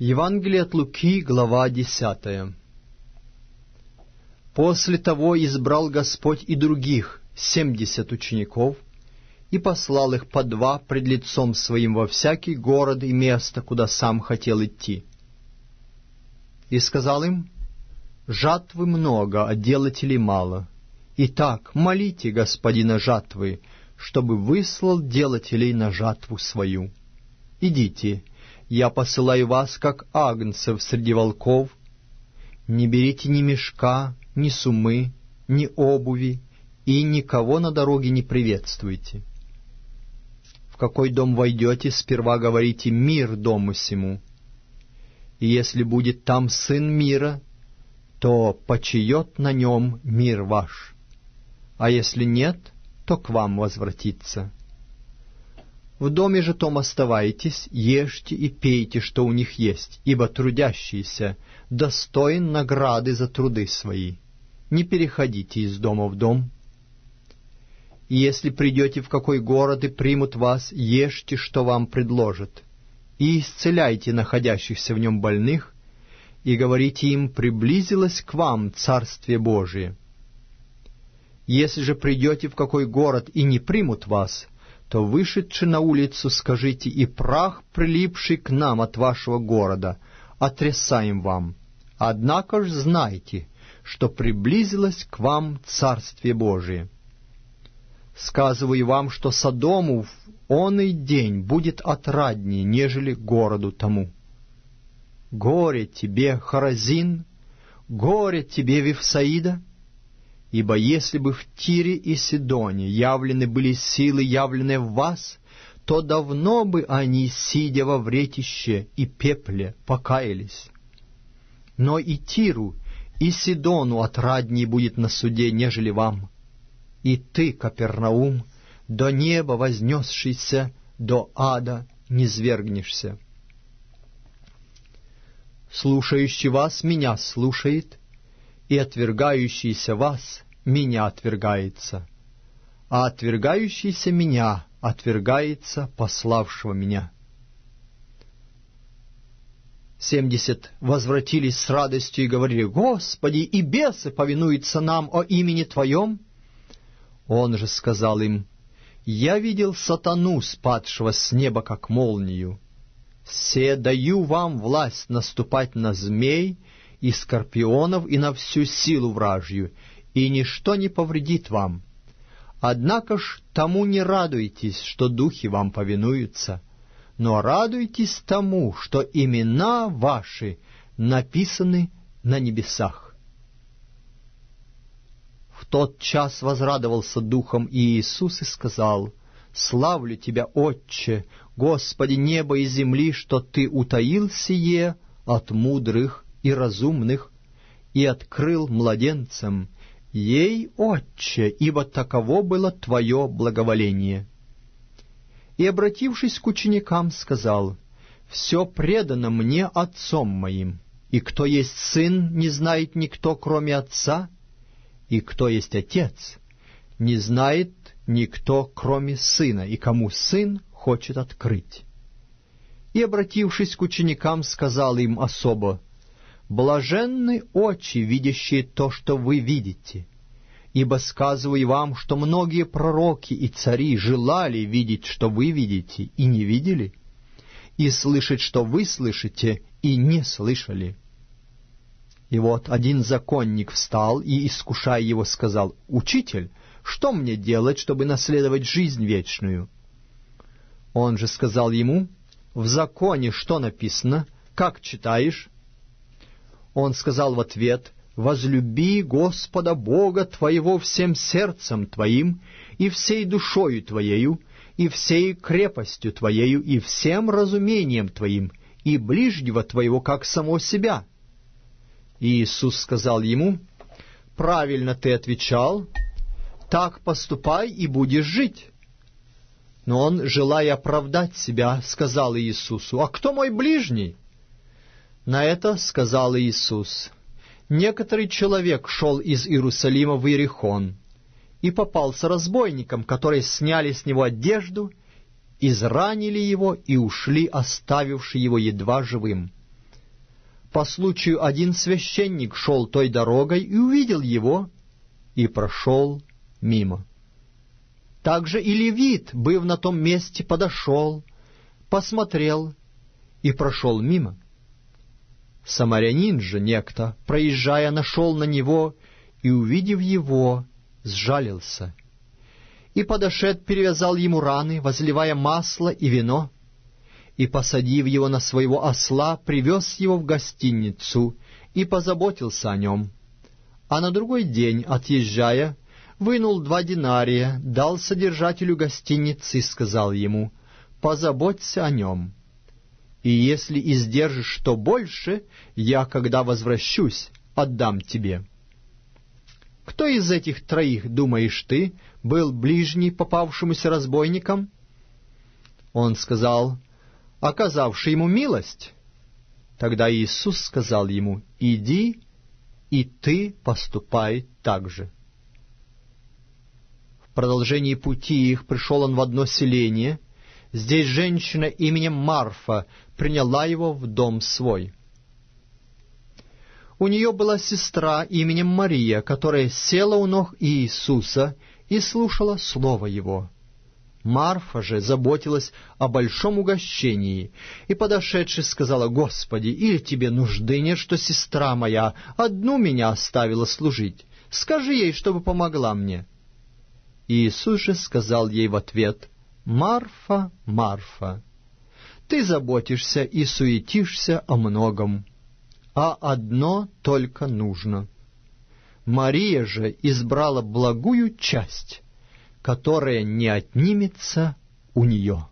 Евангелие от Луки, глава 10. «После того избрал Господь и других 70 учеников, и послал их по два пред лицом своим во всякий город и место, куда сам хотел идти. И сказал им: жатвы много, а делателей мало. Итак, молите Господина жатвы, чтобы выслал делателей на жатву свою. Идите, я посылаю вас, как агнцев среди волков. Не берите ни мешка, ни сумы, ни обуви, и никого на дороге не приветствуйте. В какой дом войдете, сперва говорите: мир дому сему. И если будет там сын мира, то почиет на нем мир ваш. А если нет, то к вам возвратится. В доме же том оставайтесь, ешьте и пейте, что у них есть, ибо трудящийся достоин награды за труды свои. Не переходите из дома в дом. И если придете в какой город и примут вас, ешьте, что вам предложат, и исцеляйте находящихся в нем больных, и говорите им: приблизилось к вам Царствие Божие. Если же придете в какой город и не примут вас, то, вышедши на улицу, скажите: и прах, прилипший к нам от вашего города, отрясаем вам. Однако ж знайте, что приблизилось к вам Царствие Божие. Сказываю вам, что Содому в оный день будет отраднее, нежели городу тому. Горе тебе, Хоразин, горе тебе, Вифсаида! Ибо если бы в Тире и Сидоне явлены были силы, явленные в вас, то давно бы они, сидя во вретище и пепле, покаялись. Но и Тиру, и Сидону отрадней будет на суде, нежели вам. И ты, Капернаум, до неба вознесшийся, до ада низвергнешься. Слушающий вас меня слушает, и отвергающийся вас меня отвергается, а отвергающийся меня отвергается пославшего меня». 70 возвратились с радостью и говорили: «Господи, и бесы повинуются нам о имени Твоем». Он же сказал им: «Я видел сатану, спадшего с неба, как молнию. Се даю вам власть наступать на змей и скорпионов и на всю силу вражью, и ничто не повредит вам. Однако ж тому не радуйтесь, что духи вам повинуются, но радуйтесь тому, что имена ваши написаны на небесах». В тот час возрадовался духом Иисус и сказал: «Славлю Тебя, Отче, Господи неба и земли, что Ты утаил сие от мудрых и разумных, и открыл младенцам. Ей, Отче, ибо таково было Твое благоволение». И, обратившись к ученикам, сказал: «Все предано мне Отцом моим, и кто есть Сын, не знает никто, кроме Отца, и кто есть Отец, не знает никто, кроме Сына, и кому Сын хочет открыть». И, обратившись к ученикам, сказал им особо: «Блаженны очи, видящие то, что вы видите, ибо сказываю вам, что многие пророки и цари желали видеть, что вы видите, и не видели, и слышать, что вы слышите, и не слышали». И вот один законник встал и, искушая его, сказал: «Учитель, что мне делать, чтобы наследовать жизнь вечную?» Он же сказал ему: «В законе что написано? Как читаешь?» Он сказал в ответ: «Возлюби Господа Бога твоего всем сердцем твоим, и всей душою твоею, и всей крепостью твоею, и всем разумением твоим, и ближнего твоего, как самого себя». Иисус сказал ему: «Правильно ты отвечал, так поступай и будешь жить». Но он, желая оправдать себя, сказал Иисусу: «А кто мой ближний?» На это сказал Иисус: «Некоторый человек шел из Иерусалима в Иерихон и попался разбойникам, которые сняли с него одежду, изранили его и ушли, оставивши его едва живым. по случаю один священник шел той дорогой и увидел его, и прошел мимо. Также и левит, быв на том месте, подошел, посмотрел и прошел мимо. Самарянин же некто, проезжая, нашел на него и, увидев его, сжалился. И, подошед, перевязал ему раны, возливая масло и вино, и, посадив его на своего осла, привез его в гостиницу и позаботился о нем. А на другой день, отъезжая, вынул 2 динария, дал содержателю гостиницы и сказал ему: «Позаботься о нем. И если издержишь что больше, я, когда возвращусь, отдам тебе». Кто из этих троих, думаешь ты, был ближний попавшемуся разбойникам? Он сказал: «Оказавший ему милость». Тогда Иисус сказал ему: «Иди, и ты поступай так же». В продолжении пути их пришел он в одно селение. Здесь женщина именем Марфа приняла его в дом свой. У нее была сестра именем Мария, которая села у ног Иисуса и слушала слово его. Марфа же заботилась о большом угощении, и, подошедши, сказала: «Господи, или тебе нужды нет, что сестра моя одну меня оставила служить? Скажи ей, чтобы помогла мне». Иисус же сказал ей в ответ: «Марфа, Марфа, ты заботишься и суетишься о многом, а одно только нужно. Мария же избрала благую часть, которая не отнимется у нее».